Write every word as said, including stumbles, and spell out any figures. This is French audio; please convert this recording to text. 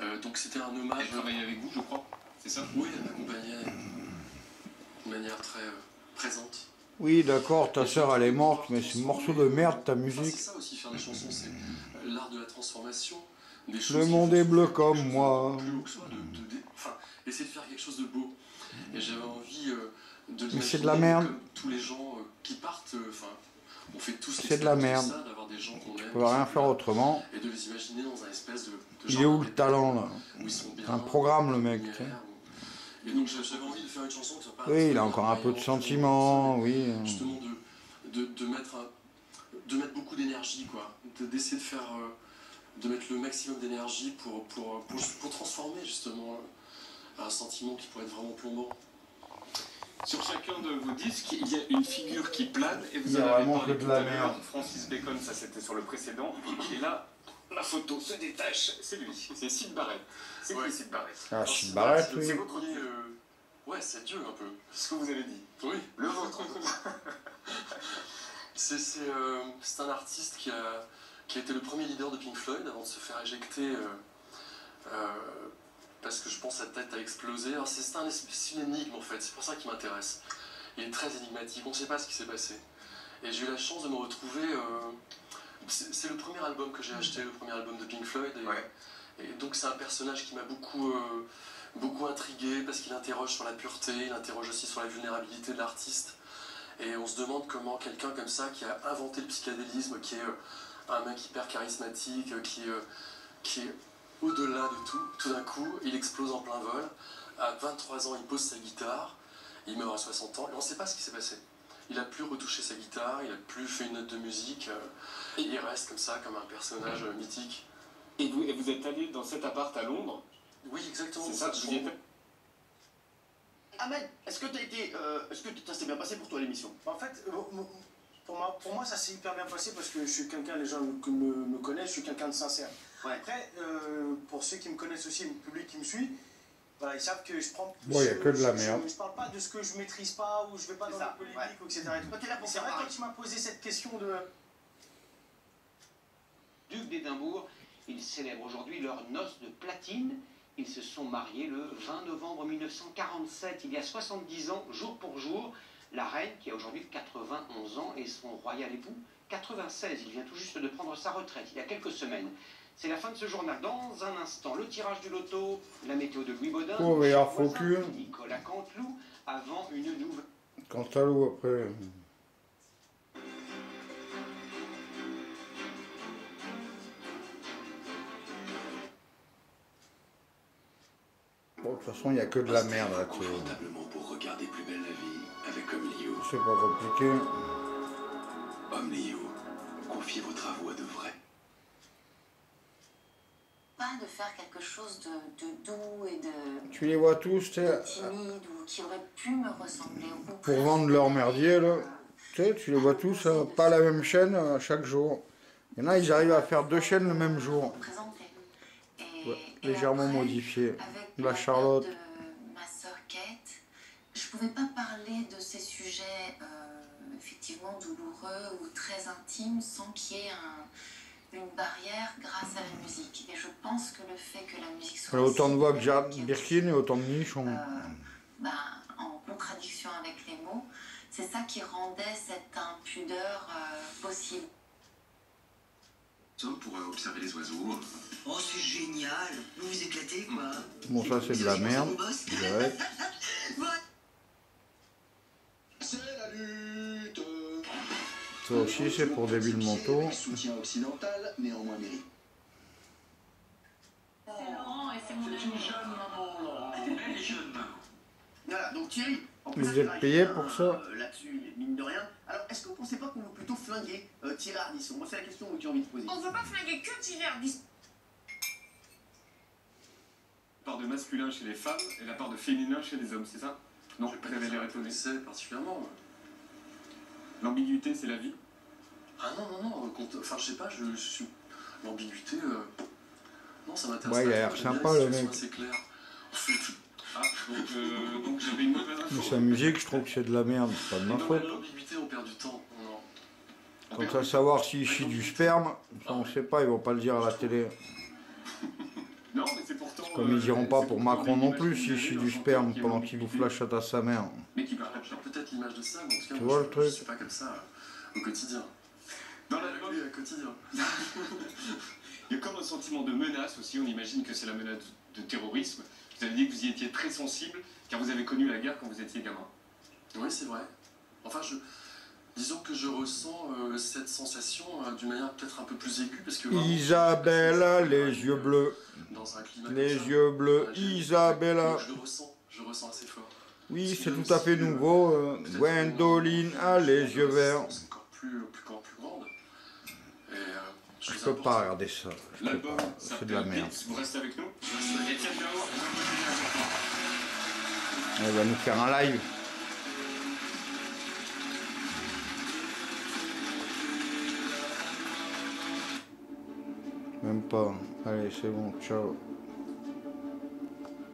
Euh, donc c'était un hommage... Elle travaillait avec vous, je crois, c'est ça? Oui, elle m'accompagnait de manière très euh, présente. Oui, d'accord, ta sœur, elle est morte, mais c'est un morceau de merde, ta musique. C'est ça aussi, faire des chansons, c'est l'art de la transformation. Le monde est bleu comme moi. Essayer de faire quelque chose de beau. Et j'avais envie de l'imaginer. Mais c'est de la merde. Tous les gens qui partent, enfin, on fait tous les choses. C'est de la merde. Tu peux rien faire autrement. Et de les imaginer dans un espèce de... Il est où le talent, là? C'est un programme, le mec, tu sais. Et donc j'avais envie de faire une chanson qui soit pas... Oui, il a encore un peu de sentiment, oui. Justement, de, de, de, mettre, de mettre beaucoup d'énergie, quoi. D'essayer de faire... de mettre le maximum d'énergie pour, pour, pour, pour transformer, justement, un sentiment qui pourrait être vraiment plombant. Sur chacun de vos disques, il y a une figure qui plane, et vous avez parlé tout à l'heure, Francis Bacon, ça c'était sur le précédent, et là... La photo se détache, c'est lui, c'est Syd Barrett. C'est ouais. Qui Syd Barrett? Ah, Syd Barrett, oui. C'est votre premier... Euh... Ouais, c'est Dieu un peu. Ce que vous avez dit. Oui. Le vôtre. C'est euh, un artiste qui a, qui a été le premier leader de Pink Floyd avant de se faire éjecter euh, euh, parce que je pense sa tête a explosé. C'est un, une énigme en fait, c'est pour ça qu'il m'intéresse. Il est très énigmatique, on ne sait pas ce qui s'est passé. Et j'ai eu la chance de me retrouver... Euh, C'est le premier album que j'ai acheté, le premier album de Pink Floyd. Et, ouais. Et donc c'est un personnage qui m'a beaucoup, euh, beaucoup intrigué parce qu'il interroge sur la pureté, il interroge aussi sur la vulnérabilité de l'artiste. Et on se demande comment quelqu'un comme ça, qui a inventé le psychédélisme, qui est euh, un mec hyper charismatique, qui, euh, qui est au-delà de tout, tout d'un coup, il explose en plein vol. À vingt-trois ans, il pose sa guitare, il meurt à soixante ans, et on ne sait pas ce qui s'est passé. Il n'a plus retouché sa guitare, il n'a plus fait une note de musique. Euh, et il reste comme ça, comme un personnage euh, mythique. Et vous, et vous êtes allé dans cet appart à Londres? Oui, exactement. C'est ça, ça vous y êtes... Amel, est-ce que t'as été, euh, est-ce que ça s'est bien passé pour toi l'émission? En fait, pour moi, pour moi ça s'est hyper bien passé parce que je suis quelqu'un, les gens qui me, me connaissent, je suis quelqu'un de sincère. Ouais. Après, euh, pour ceux qui me connaissent aussi, le public qui me suit, voilà, ils savent que je prends... Bon, il n'y a que de la merde. Je ne parle pas de ce que je ne maîtrise pas, ou je ne vais pas dans la polémique, ouais. et cetera. C'est vrai, quand tu m'as posé cette question de... Duc d'Edimbourg, ils célèbrent aujourd'hui leur noce de platine. Ils se sont mariés le vingt novembre mille neuf cent quarante-sept, il y a soixante-dix ans, jour pour jour. La reine, qui a aujourd'hui quatre-vingt-onze ans, et son royal époux, quatre-vingt-seize. Il vient tout juste de prendre sa retraite, il y a quelques semaines. C'est la fin de ce journal. Dans un instant, le tirage du loto, la météo de Louis Baudin, oh, voisin, Nicolas Canteloup, avant une nouvelle... Canteloup, après... Bon, de toute façon, il n'y a que de la merde là, tu vois. C'est pas compliqué. Homme Lio, confiez vos travaux à de vrais. De faire quelque chose de, de doux et de... Tu les vois tous, tu sais... timide ou qui aurait pu me ressembler. Pour vendre leur merdier, là. Tu sais, tu les vois tous, hein, pas la même chaîne euh, chaque jour. Il y en a, ils arrivent à faire deux chaînes le même jour. Et, ouais, et légèrement après, modifiées. Avec la Charlotte. De ma sœur Kate, je pouvais pas parler de ces sujets euh, effectivement douloureux ou très intimes sans qu'il y ait un... une barrière grâce à la musique. Et je pense que le fait que la musique soit... Autant de voix que Jard Birkin et autant de niches on... euh, bah, en contradiction avec les mots, c'est ça qui rendait cette impudeur euh, possible. Pour euh, observer les oiseaux. Oh, c'est génial. Vous vous éclatez, quoi. Bon, ça, c'est de la merde. Ouais. C'est la lutte. Ça aussi, c'est pour débiles mentaux. Soutien occidental, néanmoins mérite. C'est Laurent et c'est mon ami. Elle est jeune maman. Voilà, donc Thierry, en plus, vous êtes payé pour ça. Là-dessus, mine de rien. Alors, est-ce que vous pensez pas qu'on veut plutôt flinguer Thierry Ardisson? Moi, c'est la question que j'ai envie de poser. On ne veut pas flinguer que Thierry Ardisson. La part de masculin chez les femmes et la part de féminin chez les hommes, c'est ça? Non, je vais pas révéler ton essai particulièrement. L'ambiguïté, c'est la vie? Ah non, non, non, enfin je sais pas, je, je suis... L'ambiguïté, euh... non, ça m'intéresse pas. Ouais, il a l'air sympa le mec. C'est clair. Ah, donc, euh, donc j'avais une mauvaise info. Mais sa musique, je trouve que c'est de la merde, c'est pas de ma faute. L'ambiguïté, on perd du temps. On en... Quant à savoir s'il chie du sperme, ça on sait pas, ils vont pas le dire à la télé. Non, mais c'est pourtant... Comme ils iront pas pour Macron non plus si je suis du sperme pendant qu'il vous flash à sa mère. Mais qui partage peut-être l'image de ça, mais en tout cas, tu vois le truc. C'est pas comme ça au quotidien. Dans la rue, au quotidien. Il y a comme un sentiment de menace aussi, on imagine que c'est la menace de terrorisme. Vous avez dit que vous y étiez très sensible, car vous avez connu la guerre quand vous étiez gamin. Oui, c'est vrai. Enfin, je... disons que je ressens euh, cette sensation euh, d'une manière peut-être un peu plus aiguë, parce que... Vraiment, Isabella, les euh, yeux bleus. Dans un climat les yeux bleus, là, Isabella. Je le ressens, je le ressens assez fort. Oui, c'est tout à fait nouveau. Euh, Gwendoline a les yeux verts. C'est encore plus, plus, grand, plus grande. Et... Euh, Je peux important. pas regarder ça. L'album, c'est de la merde. Vous restez avec nous. Elle va nous faire un live. Même pas. Allez, c'est bon, ciao.